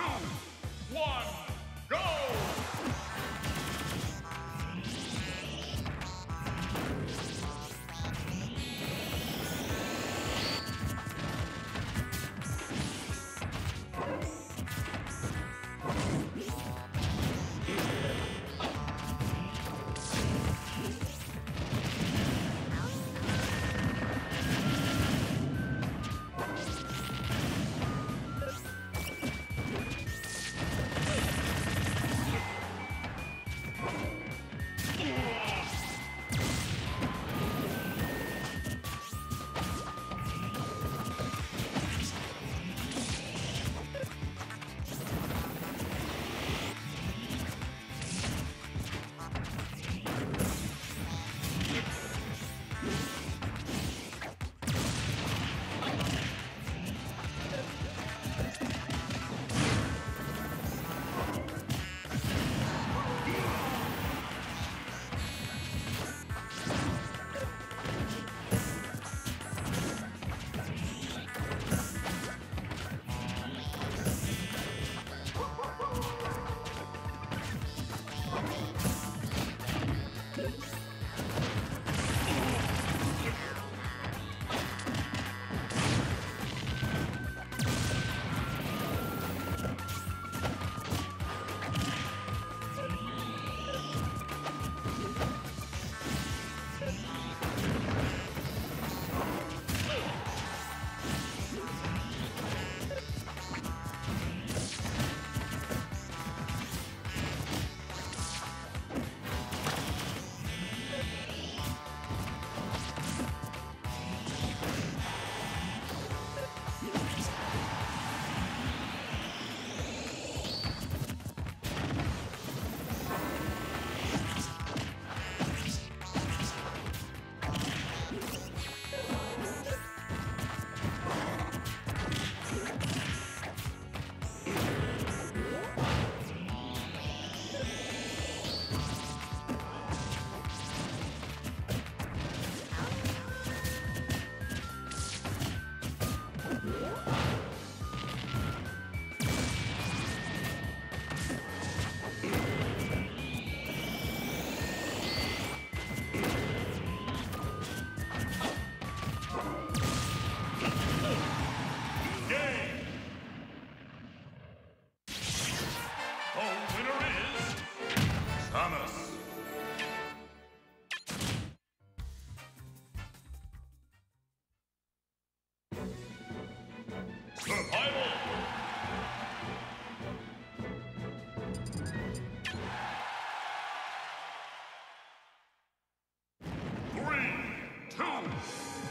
2,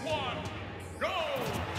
1, go!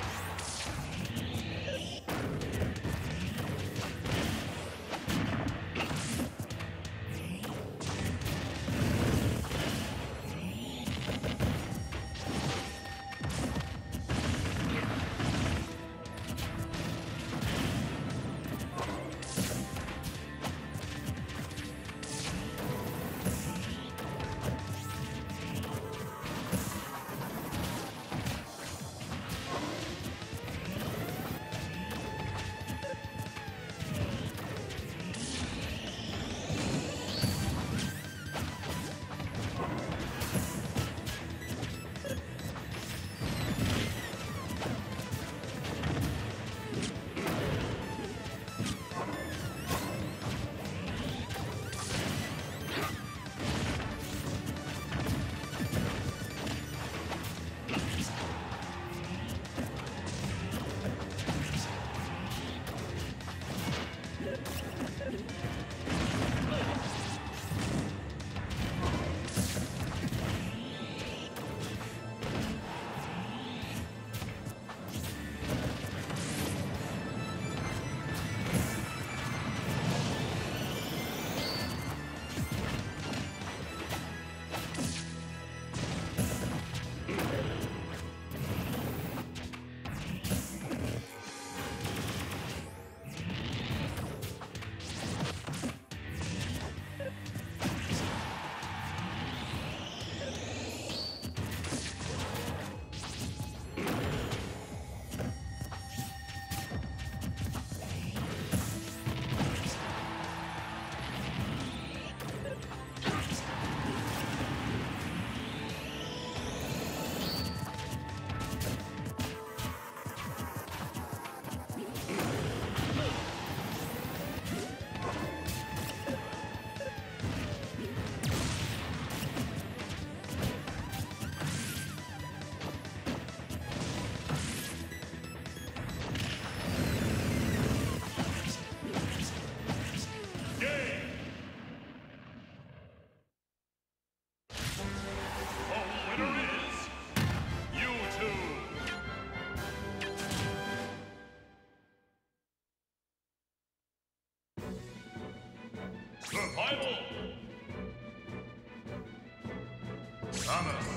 Survival! Summon!